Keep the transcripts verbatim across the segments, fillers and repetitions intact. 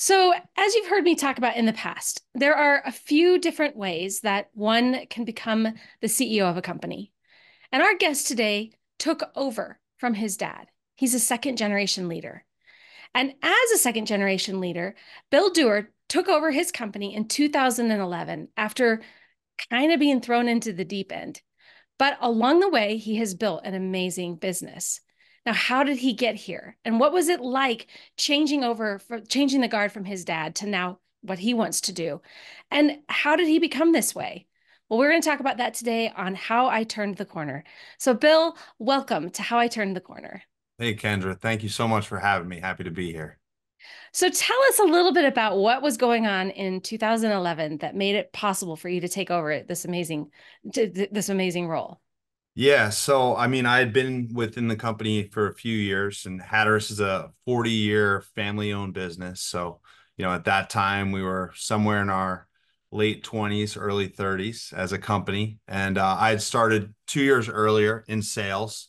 So as you've heard me talk about in the past, there are a few different ways that one can become the C E O of a company. And our guest today took over from his dad. He's a second generation leader. And as a second generation leader, Bill Duerr took over his company in two thousand eleven after kind of being thrown into the deep end. But along the way, he has built an amazing business. Now, how did he get here? And what was it like changing over, for, changing the guard from his dad to now what he wants to do? And how did he become this way? Well, we're going to talk about that today on How I Turned the Corner. So Bill, welcome to How I Turned the Corner. Hey, Kendra. Thank you so much for having me. Happy to be here. So tell us a little bit about what was going on in two thousand eleven that made it possible for you to take over this amazing, this amazing role. Yeah. So, I mean, I had been within the company for a few years, and Hatteras is a forty year family owned business. So, you know, at that time we were somewhere in our late twenties, early thirties as a company. And uh, I had started two years earlier in sales.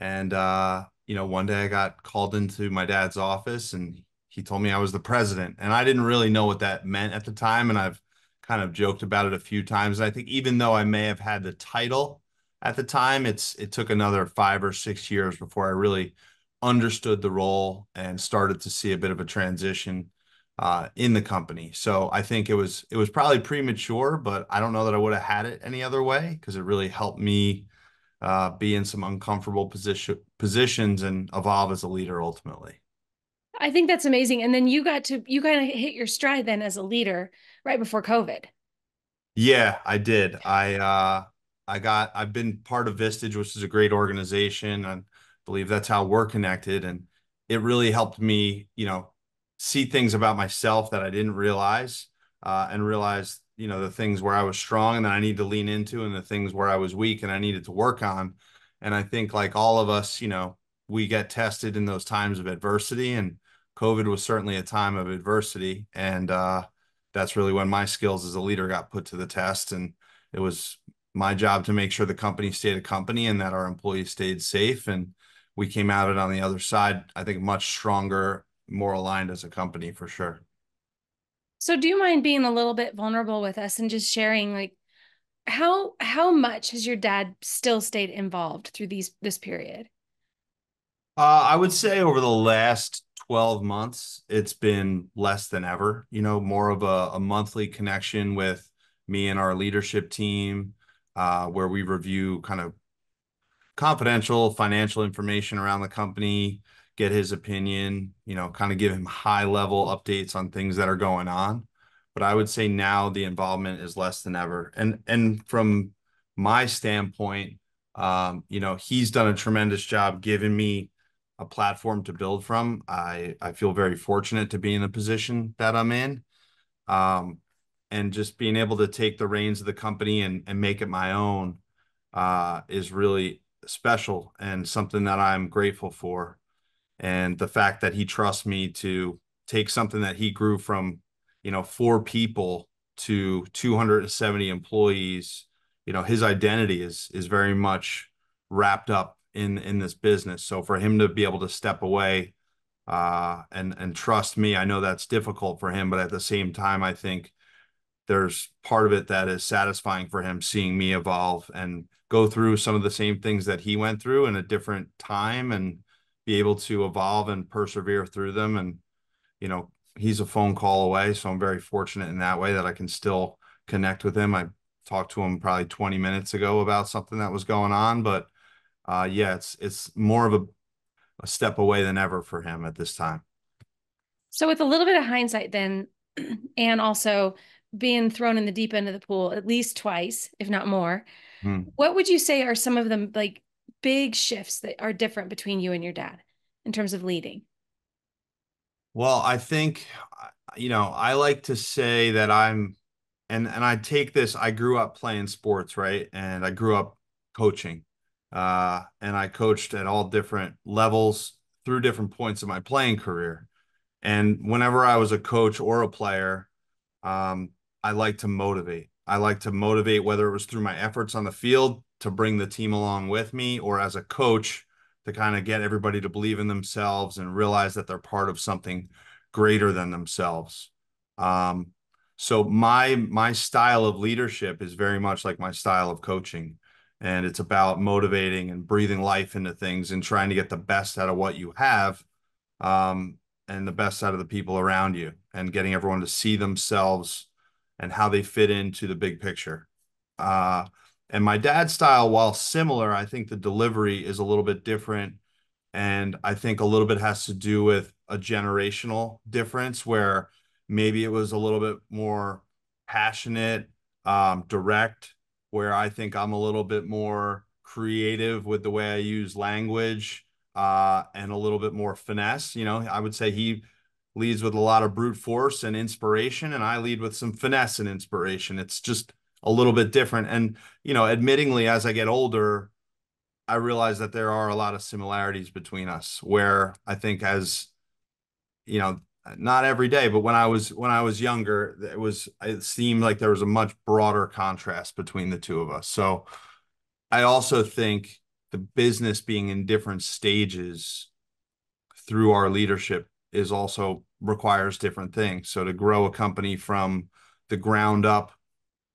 And, uh, you know, one day I got called into my dad's office and he told me I was the president, and I didn't really know what that meant at the time. And I've kind of joked about it a few times. And I think even though I may have had the title at the time, it's it took another five or six years before I really understood the role and started to see a bit of a transition uh, in the company. So I think it was it was probably premature, but I don't know that I would have had it any other way, because it really helped me uh, be in some uncomfortable position positions and evolve as a leader ultimately. I think that's amazing. And then you got to you kind of hit your stride then as a leader right before COVID. Yeah, I did. I. Uh, I got, I've been part of Vistage, which is a great organization. I believe that's how we're connected. And it really helped me, you know, see things about myself that I didn't realize uh, and realize, you know, the things where I was strong and that I need to lean into, and the things where I was weak and I needed to work on. And I think, like all of us, you know, we get tested in those times of adversity, and COVID was certainly a time of adversity. And uh, that's really when my skills as a leader got put to the test. And it was my job to make sure the company stayed a company and that our employees stayed safe. And we came out of it on the other side, I think, much stronger, more aligned as a company for sure. So do you mind being a little bit vulnerable with us and just sharing, like, how how much has your dad still stayed involved through these this period? Uh, I would say over the last twelve months, it's been less than ever, you know, more of a, a monthly connection with me and our leadership team, Uh, where we review kind of confidential financial information around the company, get his opinion, you know, kind of give him high level updates on things that are going on. But I would say now the involvement is less than ever. And, and from my standpoint, um, you know, he's done a tremendous job giving me a platform to build from. I, I feel very fortunate to be in the position that I'm in. Um, And just being able to take the reins of the company and, and make it my own uh, is really special and something that I'm grateful for. And the fact that he trusts me to take something that he grew from, you know, four people to two hundred seventy employees, you know, his identity is is very much wrapped up in, in this business. So for him to be able to step away uh, and, and trust me, I know that's difficult for him, but at the same time, I think there's part of it that is satisfying for him, seeing me evolve and go through some of the same things that he went through in a different time and be able to evolve and persevere through them. And, you know, he's a phone call away. So I'm very fortunate in that way that I can still connect with him. I talked to him probably twenty minutes ago about something that was going on, but uh, yeah, it's, it's more of a, a step away than ever for him at this time. So with a little bit of hindsight then, and also being thrown in the deep end of the pool at least twice, if not more, hmm. what would you say are some of the like big shifts that are different between you and your dad in terms of leading? Well, I think, you know, I like to say that I'm, and, and I take this, I grew up playing sports, right? And I grew up coaching uh, and I coached at all different levels through different points of my playing career. And whenever I was a coach or a player, um, I like to motivate. I like to motivate, whether it was through my efforts on the field to bring the team along with me, or as a coach to kind of get everybody to believe in themselves and realize that they're part of something greater than themselves. Um, so my, my style of leadership is very much like my style of coaching. And it's about motivating and breathing life into things and trying to get the best out of what you have, um, and the best out of the people around you, and getting everyone to see themselves and how they fit into the big picture. Uh, and my dad's style, while similar, I think the delivery is a little bit different. And I think a little bit has to do with a generational difference, where maybe it was a little bit more passionate, um, direct, where I think I'm a little bit more creative with the way I use language, uh, and a little bit more finesse. You know, I would say he leads with a lot of brute force and inspiration, and I lead with some finesse and inspiration. It's just a little bit different. And, you know, admittingly, as I get older, I realize that there are a lot of similarities between us, where I think, as, you know, not every day, but when I was, when I was younger, it was, it seemed like there was a much broader contrast between the two of us. So I also think the business being in different stages through our leadership is also requires different things. So to grow a company from the ground up,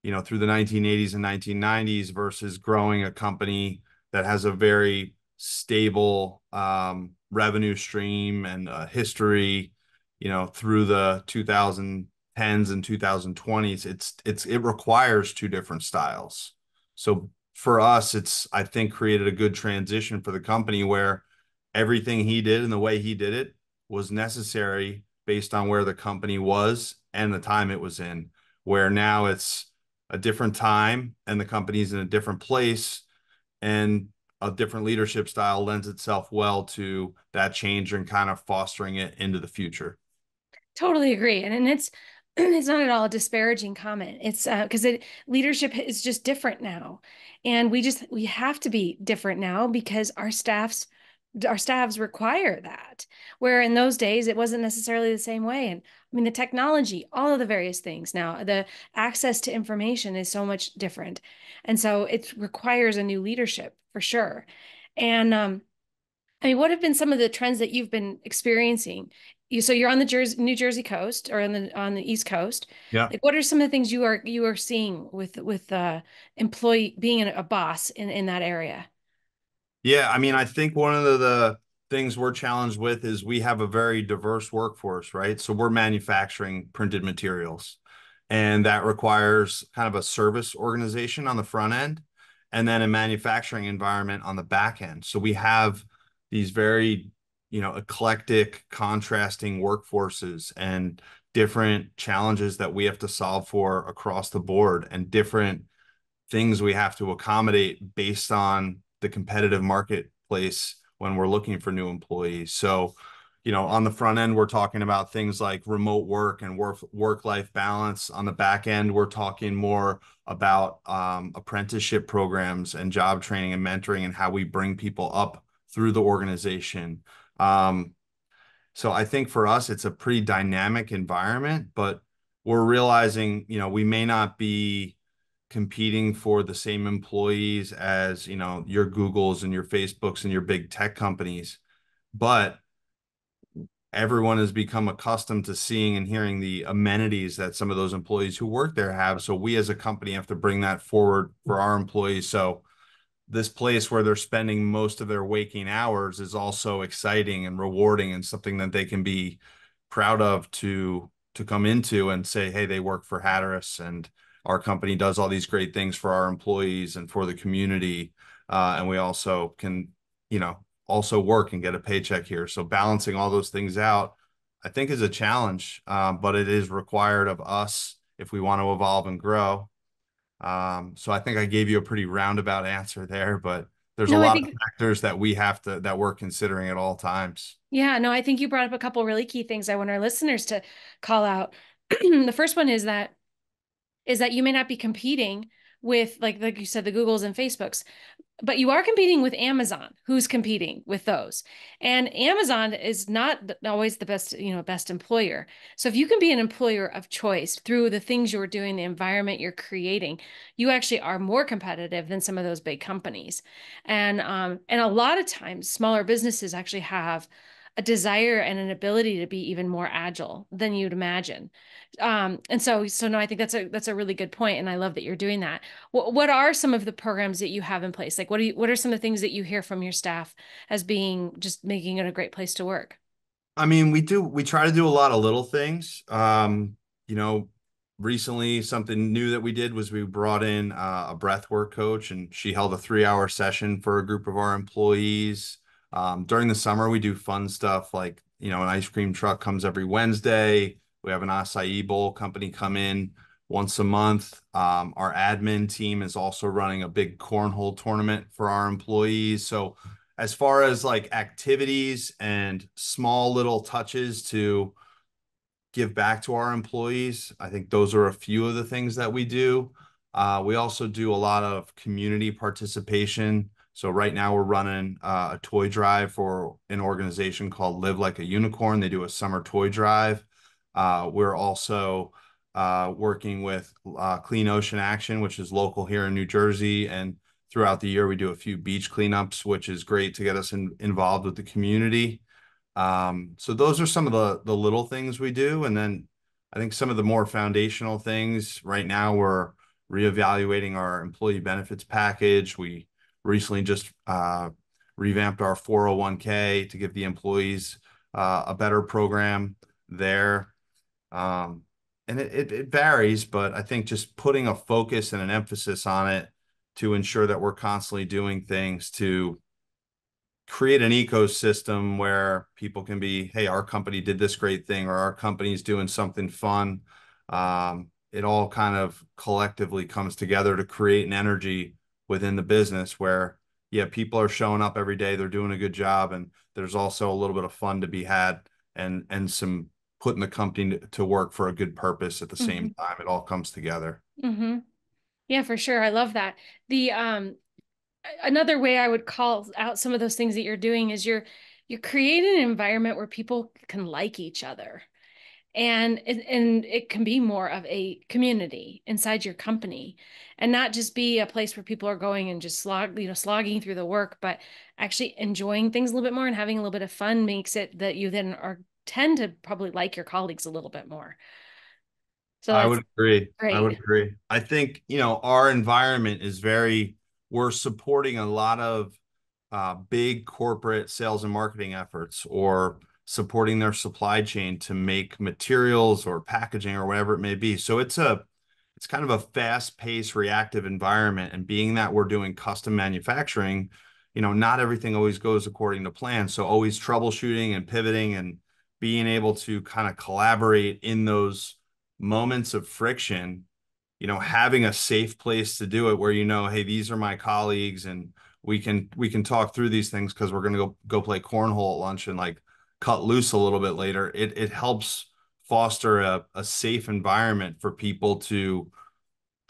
you know, through the nineteen eighties and nineteen nineties versus growing a company that has a very stable um, revenue stream and uh, history, you know, through the two thousand tens and two thousand twenties, it's, it's, it requires two different styles. So for us, it's, I think, created a good transition for the company, where everything he did and the way he did it was necessary based on where the company was and the time it was in, where now it's a different time and the company's in a different place, and a different leadership style lends itself well to that change and kind of fostering it into the future. Totally agree. And, and it's, it's not at all a disparaging comment. It's uh, because it, leadership is just different now. And we just, we have to be different now because our staffs, our staffs require that. Where in those days, it wasn't necessarily the same way. And I mean, the technology, all of the various things now, the access to information is so much different. And so it requires a new leadership for sure. And um, I mean, what have been some of the trends that you've been experiencing? You, so you're on the Jersey, New Jersey coast, or on the, on the East Coast. Yeah. Like, what are some of the things you are, you are seeing with, with uh, employee being a boss in, in that area? Yeah. I mean, I think one of the, the things we're challenged with is we have a very diverse workforce, right? So we're manufacturing printed materials, and that requires kind of a service organization on the front end, and then a manufacturing environment on the back end. So we have these very, you know, eclectic, contrasting workforces and different challenges that we have to solve for across the board, and different things we have to accommodate based on the competitive marketplace when we're looking for new employees. So, you know, on the front end, we're talking about things like remote work and work, work-life balance. On the back end, we're talking more about um, apprenticeship programs and job training and mentoring, and how we bring people up through the organization. Um, so I think for us, it's a pretty dynamic environment, but we're realizing, you know, we may not be competing for the same employees as, you know, your Googles and your Facebooks and your big tech companies, but everyone has become accustomed to seeing and hearing the amenities that some of those employees who work there have. So we as a company have to bring that forward for our employees. So this place where they're spending most of their waking hours is also exciting and rewarding, and something that they can be proud of to, to come into and say, hey, they work for Hatteras, and our company does all these great things for our employees and for the community. Uh, and we also can, you know, also work and get a paycheck here. So balancing all those things out, I think, is a challenge, um, but it is required of us if we want to evolve and grow. Um, so I think I gave you a pretty roundabout answer there, but there's no, a lot think, of factors that we have to, that we're considering at all times. Yeah, no, I think you brought up a couple really key things I want our listeners to call out. The first one is that is that you may not be competing with, like, like you said, the Googles and Facebooks, but you are competing with Amazon, who's competing with those. And Amazon is not always the best, you know, best employer. So if you can be an employer of choice through the things you're doing, the environment you're creating, you actually are more competitive than some of those big companies. And, um, and a lot of times smaller businesses actually have a desire and an ability to be even more agile than you'd imagine. Um, and so, so no, I think that's a, that's a really good point. And I love that you're doing that. What, what are some of the programs that you have in place? Like, what are you, what are some of the things that you hear from your staff as being, just making it a great place to work? I mean, we do, we try to do a lot of little things. Um, you know, recently something new that we did was we brought in uh, a breathwork coach, and she held a three hour session for a group of our employees. Um, during the summer, we do fun stuff like, you know, an ice cream truck comes every Wednesday. We have an acai bowl company come in once a month. Um, our admin team is also running a big cornhole tournament for our employees. So as far as like activities and small little touches to give back to our employees, I think those are a few of the things that we do. Uh, we also do a lot of community participation. So right now we're running uh, a toy drive for an organization called Live Like a Unicorn. They do a summer toy drive. Uh, we're also uh, working with uh, Clean Ocean Action, which is local here in New Jersey. And throughout the year, we do a few beach cleanups, which is great to get us in, involved with the community. Um, so those are some of the, the little things we do. And then I think some of the more foundational things right now, we're reevaluating our employee benefits package. We recently just uh, revamped our four oh one K to give the employees uh, a better program there. Um, and it, it, it varies, but I think just putting a focus and an emphasis on it to ensure that we're constantly doing things to create an ecosystem where people can be, hey, our company did this great thing, or our company's doing something fun. Um, it all kind of collectively comes together to create an energy within the business where, yeah, people are showing up every day, they're doing a good job, and there's also a little bit of fun to be had, and and some putting the company to work for a good purpose at the mm-hmm. same time. It all comes together. Mm-hmm. Yeah, for sure. I love that. The um, another way I would call out some of those things that you're doing is you're you're creating an environment where people can like each other. And, and it can be more of a community inside your company, and not just be a place where people are going and just slog, you know, slogging through the work, but actually enjoying things a little bit more and having a little bit of fun makes it that you then are tend to probably like your colleagues a little bit more. So I would agree. Great. I would agree. I think, you know, our environment is very, we're supporting a lot of uh, big corporate sales and marketing efforts, or supporting their supply chain to make materials or packaging or whatever it may be. So it's a, it's kind of a fast-paced, reactive environment. And being that we're doing custom manufacturing, you know, not everything always goes according to plan. So always troubleshooting and pivoting and being able to kind of collaborate in those moments of friction, you know, having a safe place to do it where, you know, hey, these are my colleagues and we can, we can talk through these things because we're going to go, go play cornhole at lunch and like cut loose a little bit later. It it helps foster a, a safe environment for people to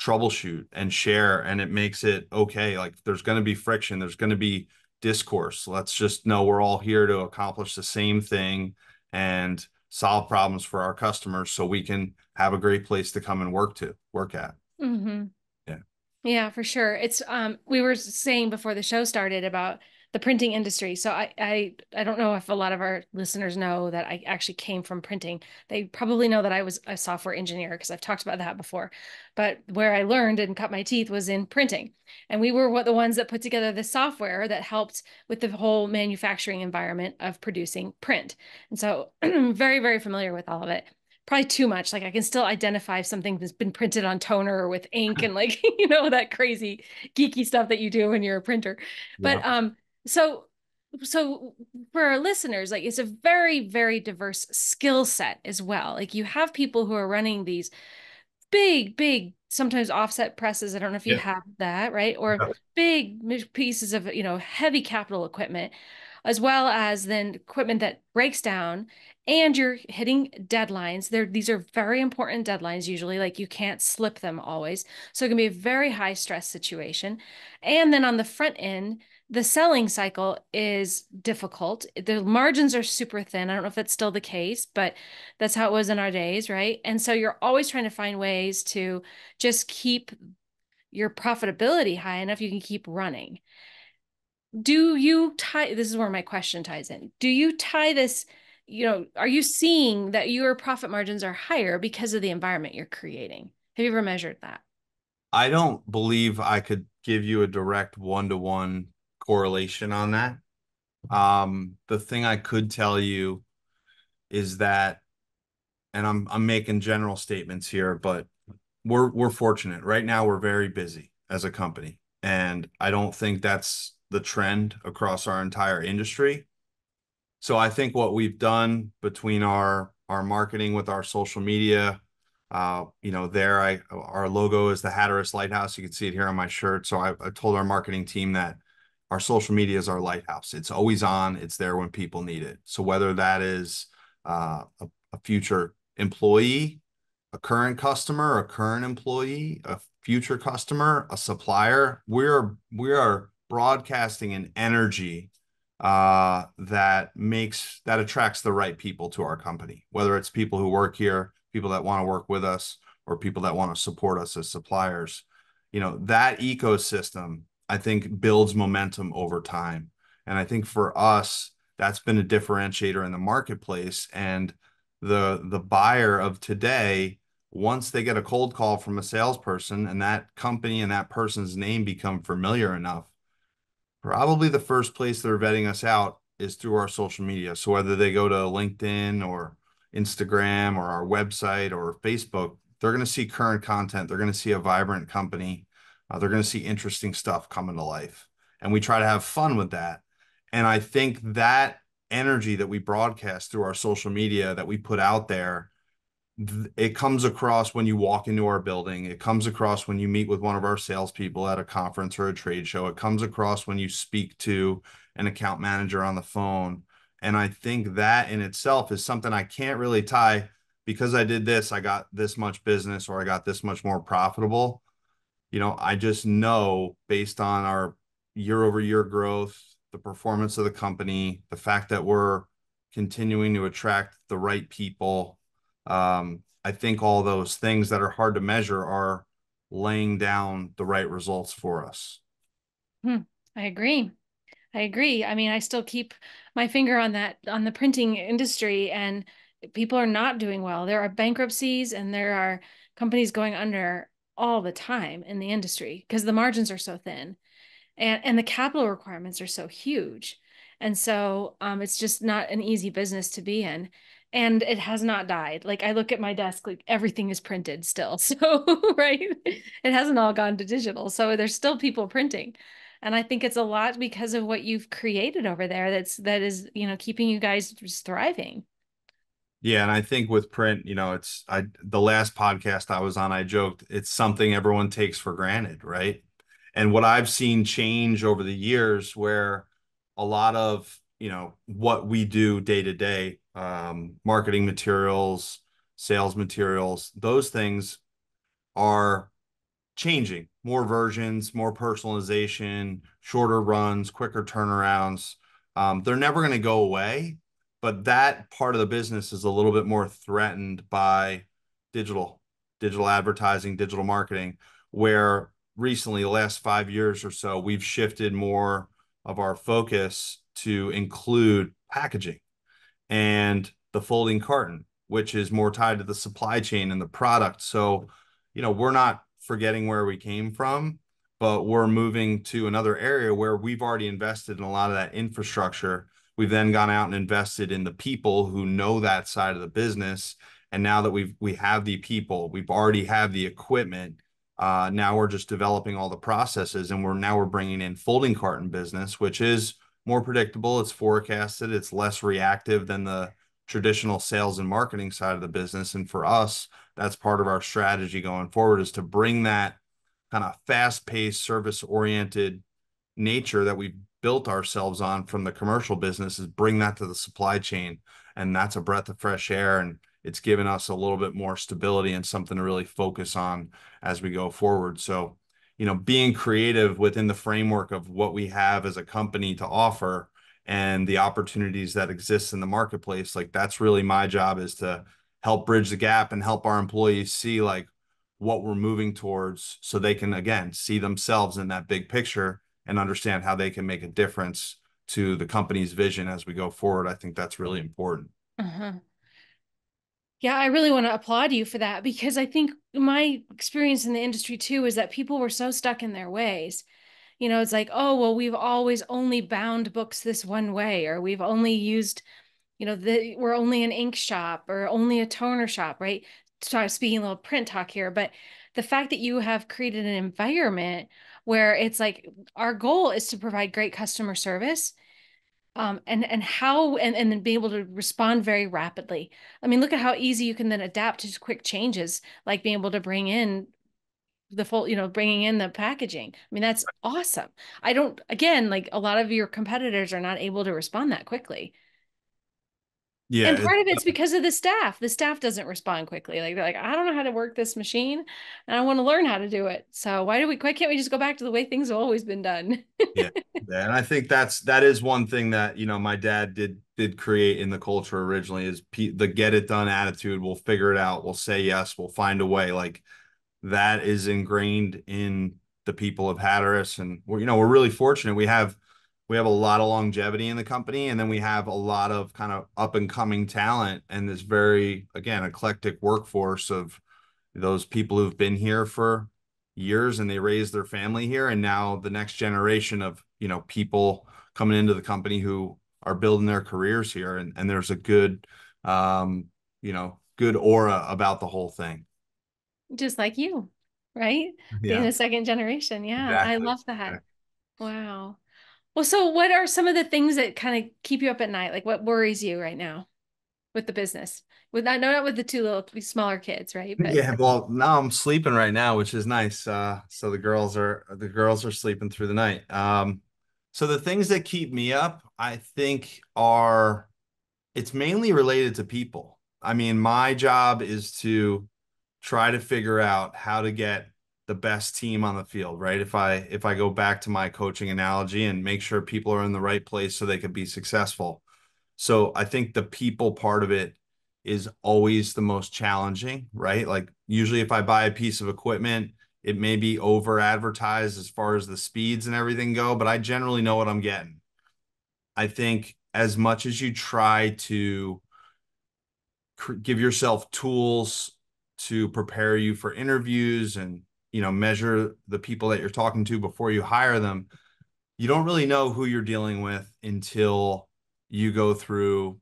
troubleshoot and share. And it makes it okay. Like there's going to be friction. There's going to be discourse. Let's just know we're all here to accomplish the same thing and solve problems for our customers so we can have a great place to come and work to work at. Mm-hmm. Yeah. Yeah, for sure. It's, um, we were saying before the show started about the printing industry. So I, I I don't know if a lot of our listeners know that I actually came from printing. They probably know that I was a software engineer because I've talked about that before. But where I learned and cut my teeth was in printing. And we were the ones that put together the software that helped with the whole manufacturing environment of producing print. And so I'm very, very familiar with all of it. Probably too much. Like I can still identify something that's been printed on toner or with ink and like, you know, that crazy geeky stuff that you do when you're a printer. But yeah. um. So, so for our listeners, like it's a very, very diverse skill set as well. Like you have people who are running these big, big, sometimes offset presses. I don't know if you yeah. have that, right? Or yeah. big pieces of, you know, heavy capital equipment, as well as then equipment that breaks down and you're hitting deadlines. They're, these are very important deadlines usually, like you can't slip them always. So it can be a very high stress situation. And then on the front end, the selling cycle is difficult. The margins are super thin. I don't know if that's still the case, but that's how it was in our days, right? And so you're always trying to find ways to just keep your profitability high enough you can keep running. do you tie, this is where my question ties in, do you tie this, you know, are you seeing that your profit margins are higher because of the environment you're creating? Have you ever measured that? I don't believe I could give you a direct one-to-one correlation on that. Um, the thing I could tell you is that, and I'm I'm making general statements here, but we're we're fortunate right now. We're very busy as a company, and I don't think that's the trend across our entire industry. So I think what we've done between our our marketing with our social media, uh, you know, there I our logo is the Hatteras Lighthouse. You can see it here on my shirt. So I, I told our marketing team that our social media is our lighthouse. It's always on. It's there when people need it. So whether that is uh, a, a future employee, a current customer, a current employee, a future customer, a supplier, we're we are broadcasting an energy uh, that makes that attracts the right people to our company. Whether it's people who work here, people that want to work with us, or people that want to support us as suppliers, you know, that ecosystem, I think, builds momentum over time. And I think for us, that's been a differentiator in the marketplace. And the, the buyer of today, once they get a cold call from a salesperson and that company and that person's name become familiar enough, probably the first place they're vetting us out is through our social media. So whether they go to LinkedIn or Instagram or our website or Facebook, they're going to see current content. They're going to see a vibrant company. Uh, they're going to see interesting stuff coming to life. And we try to have fun with that. And I think that energy that we broadcast through our social media that we put out there, th- it comes across when you walk into our building. It comes across when you meet with one of our salespeople at a conference or a trade show. It comes across when you speak to an account manager on the phone. And I think that in itself is something I can't really tie because I did this, I got this much business, or I got this much more profitable. You know, I just know based on our year over year growth, the performance of the company, the fact that we're continuing to attract the right people. Um, I think all those things that are hard to measure are laying down the right results for us. Hmm, I agree. I agree. I mean, I still keep my finger on that, on the printing industry, and people are not doing well. There are bankruptcies and there are companies going under all the time in the industry because the margins are so thin and, and the capital requirements are so huge. And so um, it's just not an easy business to be in. And it has not died. Like I look at my desk, like everything is printed still. So, right. It hasn't all gone to digital. So there's still people printing. And I think it's a lot because of what you've created over there. That's, that is, you know, keeping you guys just thriving. Yeah. And I think with print, you know, it's I, the last podcast I was on, I joked, it's something everyone takes for granted. Right. And what I've seen change over the years where a lot of, you know, what we do day to day, um, marketing materials, sales materials, those things are changing. More versions, more personalization, shorter runs, quicker turnarounds. Um, they're never going to go away. But that part of the business is a little bit more threatened by digital, digital advertising, digital marketing, where recently, the last five years or so, we've shifted more of our focus to include packaging and the folding carton, which is more tied to the supply chain and the product. So, you know, we're not forgetting where we came from, but we're moving to another area where we've already invested in a lot of that infrastructure. We've then gone out and invested in the people who know that side of the business. And now that we've, we have the people, we've already have the equipment. Uh, now we're just developing all the processes, and we're now we're bringing in folding carton business, which is more predictable. It's forecasted. It's less reactive than the traditional sales and marketing side of the business. And for us, that's part of our strategy going forward, is to bring that kind of fast-paced, service-oriented nature that we've built ourselves on from the commercial business, is bring that to the supply chain. And that's a breath of fresh air. And it's given us a little bit more stability and something to really focus on as we go forward. So, you know, being creative within the framework of what we have as a company to offer and the opportunities that exist in the marketplace, like that's really my job, is to help bridge the gap and help our employees see like what we're moving towards so they can, again, see themselves in that big picture and understand how they can make a difference to the company's vision as we go forward. I think that's really important. Uh-huh. Yeah, I really want to applaud you for that, because I think my experience in the industry too is that people were so stuck in their ways. You know, it's like, oh, well, we've always only bound books this one way, or we've only used, you know, the, we're only an ink shop or only a toner shop, right? So I'm speaking a little print talk here, but the fact that you have created an environment where it's like, our goal is to provide great customer service, um, and, and how, and, and then be able to respond very rapidly. I mean, look at how easy you can then adapt to quick changes, like being able to bring in the full, you know, bringing in the packaging. I mean, that's awesome. I don't, again, like a lot of your competitors are not able to respond that quickly. Yeah, and part it, of it's because of the staff. The staff doesn't respond quickly. Like they're like, I don't know how to work this machine, and I want to learn how to do it. So why do we? Why can't we just go back to the way things have always been done? yeah, and I think that's that is one thing that, you know, my dad did did create in the culture originally, is P, the get it done attitude. We'll figure it out. We'll say yes. We'll find a way. Like that is ingrained in the people of Hatteras, and we're, you know, we're really fortunate. We have. We have a lot of longevity in the company, and then we have a lot of kind of up and coming talent and this very, again, eclectic workforce of those people who've been here for years and they raised their family here. And now the next generation of, you know, people coming into the company who are building their careers here. And, and there's a good, um, you know, good aura about the whole thing. Just like you, right? Yeah. Being the second generation. Yeah. Exactly. I love that. Yeah. Wow. Well, so what are some of the things that kind of keep you up at night? Like what worries you right now with the business? With not, not with the two little smaller kids, right? But yeah, well, now I'm sleeping right now, which is nice. Uh, so the girls are, the girls are sleeping through the night. Um, so the things that keep me up, I think are, it's mainly related to people. I mean, my job is to try to figure out how to get the best team on the field, right? If I if I go back to my coaching analogy and make sure people are in the right place so they could be successful. So I think the people part of it is always the most challenging, right? Like usually if I buy a piece of equipment, it may be over advertised as far as the speeds and everything go, but I generally know what I'm getting. I think as much as you try to give yourself tools to prepare you for interviews and, you know, measure the people that you're talking to before you hire them, you don't really know who you're dealing with until you go through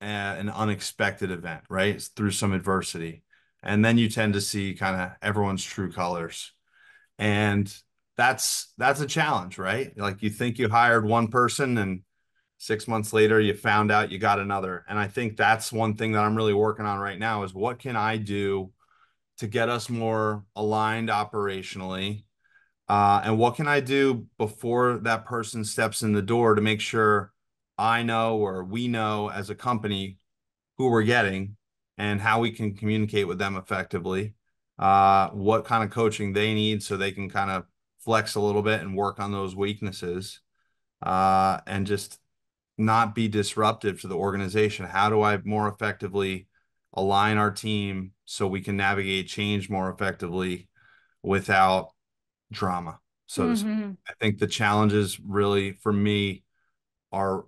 a, an unexpected event, right? It's through some adversity. And then you tend to see kind of everyone's true colors. And that's, that's a challenge, right? Like you think you hired one person and six months later you found out you got another. And I think that's one thing that I'm really working on right now is what can I do to get us more aligned operationally? Uh, and what can I do before that person steps in the door to make sure I know, or we know as a company, who we're getting and how we can communicate with them effectively, uh, what kind of coaching they need so they can kind of flex a little bit and work on those weaknesses, uh, and just not be disruptive to the organization. How do I more effectively align our team so we can navigate change more effectively without drama? So mm-hmm. I think the challenges really for me are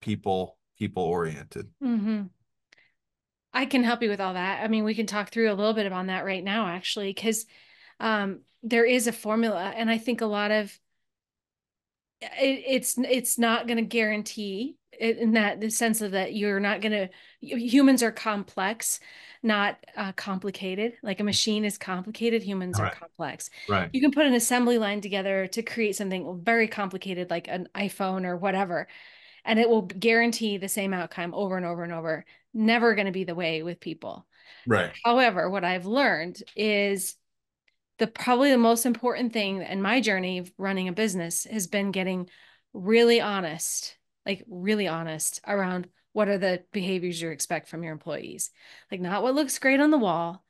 people, people oriented. Mm-hmm. I can help you with all that. I mean, we can talk through a little bit about that right now, actually, because um, there is a formula, and I think a lot of it, it's, it's not going to guarantee in that the sense of that you're not going to, humans are complex, not uh, complicated. Like a machine is complicated. Humans right. are complex. Right. You can put an assembly line together to create something very complicated, like an iPhone or whatever, and it will guarantee the same outcome over and over and over. Never going to be the way with people. Right. However, what I've learned is the, probably the most important thing in my journey of running a business has been getting really honest like really honest around what are the behaviors you expect from your employees. Like not what looks great on the wall,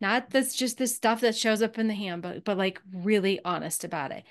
not that's just the stuff that shows up in the handbook, but like really honest about it.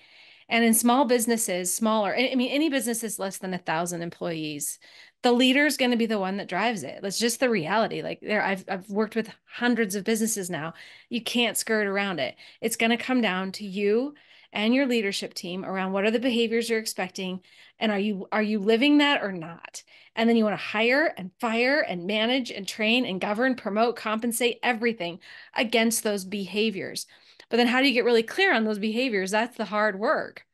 And in small businesses, smaller, I mean, any business is less than a thousand employees, the leader is going to be the one that drives it. That's just the reality. Like there, I've, I've worked with hundreds of businesses now. You can't skirt around it. It's going to come down to you and your leadership team around what are the behaviors you're expecting, and are you are you living that or not? And then you want to hire and fire and manage and train and govern, promote, compensate, everything against those behaviors. But then how do you get really clear on those behaviors? That's the hard work.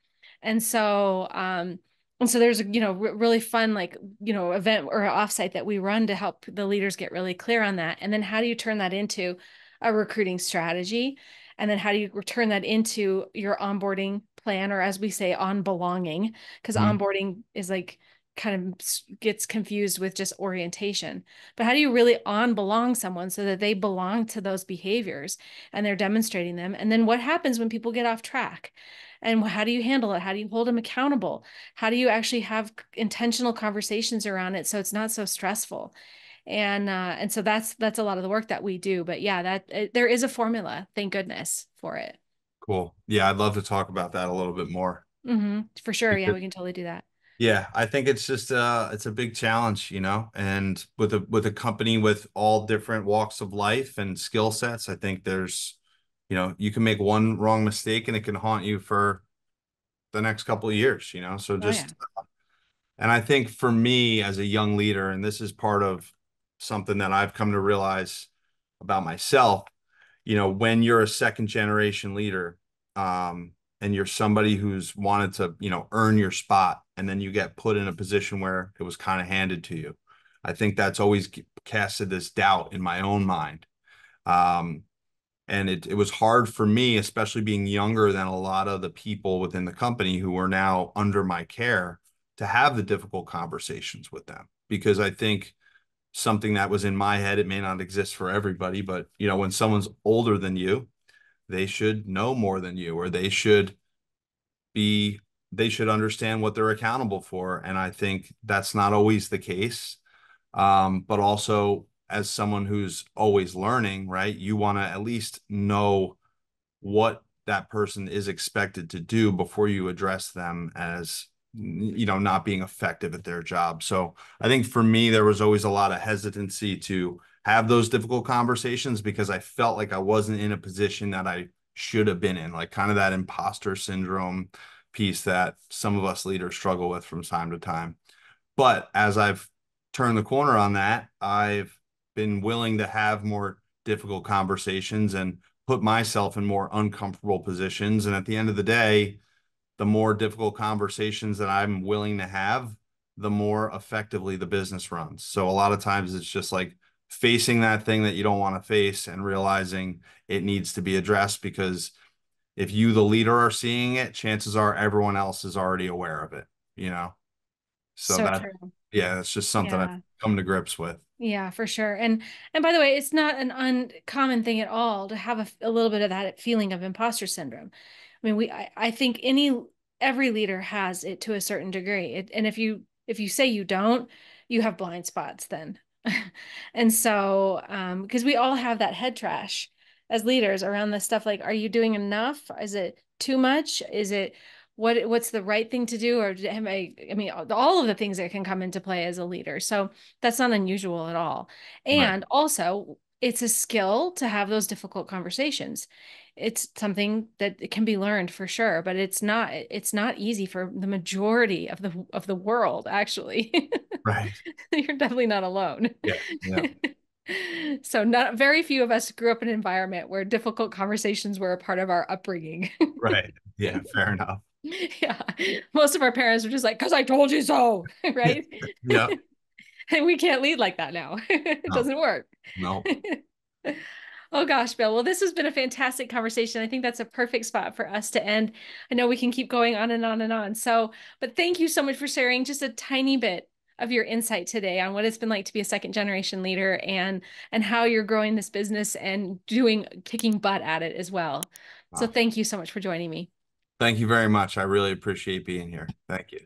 And so um, and so there's, you know, r- really fun, like, you know, event or offsite that we run to help the leaders get really clear on that. And then how do you turn that into a recruiting strategy? And then how do you turn that into your onboarding plan, or as we say, on belonging, because mm-hmm. onboarding is like kind of gets confused with just orientation. But how do you really on belong someone so that they belong to those behaviors and they're demonstrating them? And then what happens when people get off track? And how do you handle it? How do you hold them accountable? How do you actually have intentional conversations around it so it's not so stressful? And, uh, and so that's, that's a lot of the work that we do, but yeah, that it, there is a formula, thank goodness for it. Cool. Yeah. I'd love to talk about that a little bit more. Mm-hmm. For sure. Yeah. We can totally do that. Yeah. I think it's just uh it's a big challenge, you know, and with a, with a company with all different walks of life and skill sets, I think there's, you know, you can make one wrong mistake and it can haunt you for the next couple of years, you know? So just, oh, yeah. uh, and I think for me as a young leader, and this is part of something that I've come to realize about myself, you know, when you're a second generation leader, um, and you're somebody who's wanted to, you know, earn your spot, and then you get put in a position where it was kind of handed to you. I think that's always casted this doubt in my own mind. Um, and it, it was hard for me, especially being younger than a lot of the people within the company who are now under my care, to have the difficult conversations with them, because I think something that was in my head, it may not exist for everybody, but you know, when someone's older than you, they should know more than you, or they should be, they should understand what they're accountable for. And I think that's not always the case. Um, but also as someone who's always learning, right, you want to at least know what that person is expected to do before you address them as, you know, not being effective at their job. So I think for me, there was always a lot of hesitancy to have those difficult conversations because I felt like I wasn't in a position that I should have been in, like kind of that imposter syndrome piece that some of us leaders struggle with from time to time. But as I've turned the corner on that, I've been willing to have more difficult conversations and put myself in more uncomfortable positions. And at the end of the day, the more difficult conversations that I'm willing to have, the more effectively the business runs. So a lot of times it's just like facing that thing that you don't want to face and realizing it needs to be addressed, because if you, the leader, are seeing it, chances are everyone else is already aware of it, you know? So, so that, true. yeah, that's just something yeah. I've come to grips with. Yeah, for sure. And, and by the way, it's not an uncommon thing at all to have a, a little bit of that feeling of imposter syndrome. I mean, we, I, I think any, every leader has it to a certain degree. It, and if you, if you say you don't, you have blind spots then. And so, um, cause we all have that head trash as leaders around this stuff. Like, are you doing enough? Is it too much? Is it, what, what's the right thing to do? Or am I, I mean, all of the things that can come into play as a leader. So that's not unusual at all. And right. also it's a skill to have those difficult conversations. It's something that can be learned for sure, but it's not, it's not easy for the majority of the, of the world, actually. Right. You're definitely not alone. Yeah. yeah. So not very few of us grew up in an environment where difficult conversations were a part of our upbringing. Right. Yeah. Fair enough. Yeah. Most of our parents were just like, cause I told you so. Right. Yeah. And we can't lead like that now. It no. doesn't work. No. Oh gosh, Bill. Well, this has been a fantastic conversation. I think that's a perfect spot for us to end. I know we can keep going on and on and on. So, but thank you so much for sharing just a tiny bit of your insight today on what it's been like to be a second generation leader and, and how you're growing this business and doing, kicking butt at it as well. Wow. So thank you so much for joining me. Thank you very much. I really appreciate being here. Thank you.